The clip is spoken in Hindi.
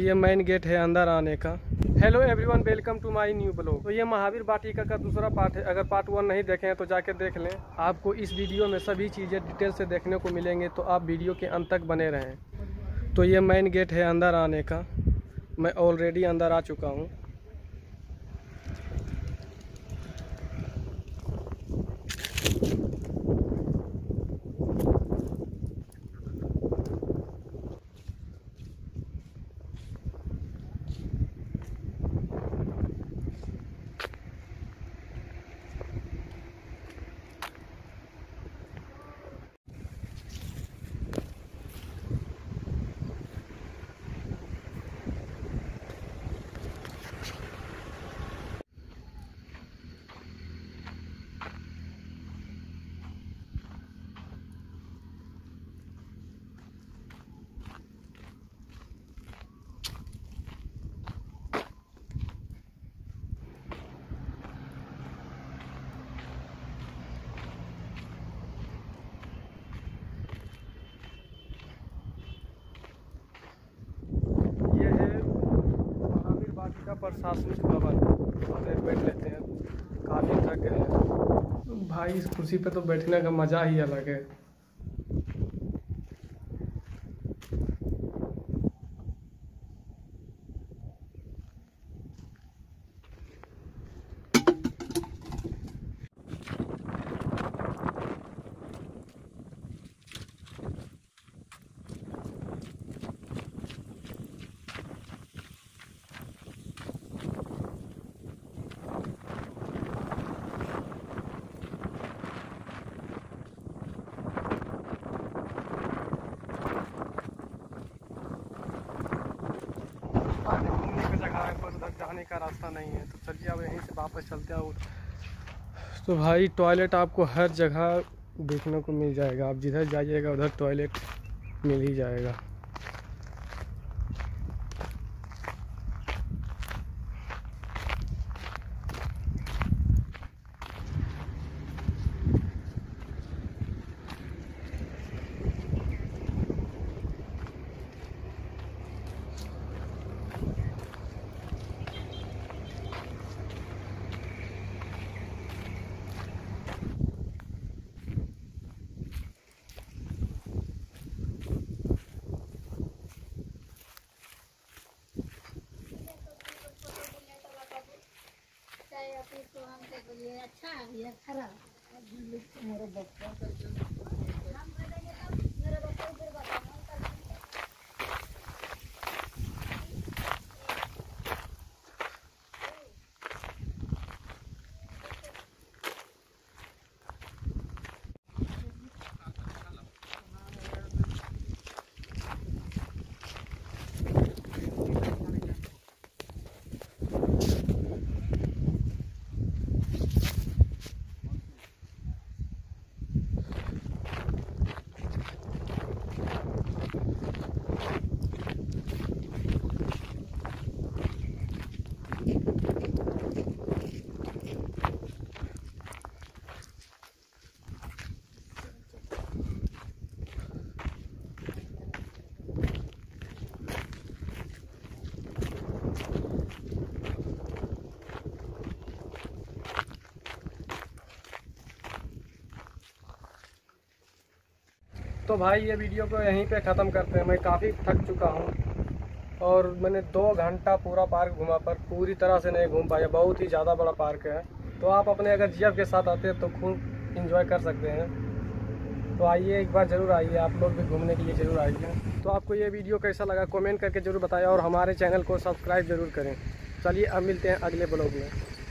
ये मेन गेट है अंदर आने का। Hello everyone, welcome to my new blog. तो ये महावीर वाटिका का दूसरा पार्ट है। अगर पार्ट वन नहीं देखे हैं तो जाके देख लें। आपको इस वीडियो में सभी चीज़ें डिटेल से देखने को मिलेंगे, तो आप वीडियो के अंत तक बने रहें। तो ये मेन गेट है अंदर आने का। मैं ऑलरेडी अंदर आ चुका हूँ। प्रशासनिक भवन पर बैठ लेते हैं, काफी थक गए हैं भाई। इस कुर्सी पे तो बैठने का मज़ा ही अलग है। जाने का रास्ता नहीं है, तो चलिए अब यहीं से वापस चलते हैं। और तो भाई टॉयलेट आपको हर जगह देखने को मिल जाएगा। आप जिधर जाइएगा उधर टॉयलेट मिल ही जाएगा। अच्छा है खराब मेरा बच्चा। तो भाई ये वीडियो को यहीं पे ख़त्म करते हैं। मैं काफ़ी थक चुका हूँ और मैंने 2 घंटा पूरा पार्क घूमा, पर पूरी तरह से नहीं घूम पाया। बहुत ही ज़्यादा बड़ा पार्क है, तो आप अपने अगर जीएफ के साथ आते हैं तो खूब इंजॉय कर सकते हैं। तो आइए, एक बार ज़रूर आइए, आप लोग भी घूमने के लिए ज़रूर आइए। तो आपको ये वीडियो कैसा लगा कमेंट करके ज़रूर बताइए और हमारे चैनल को सब्सक्राइब ज़रूर करें। चलिए अब मिलते हैं अगले ब्लॉग में।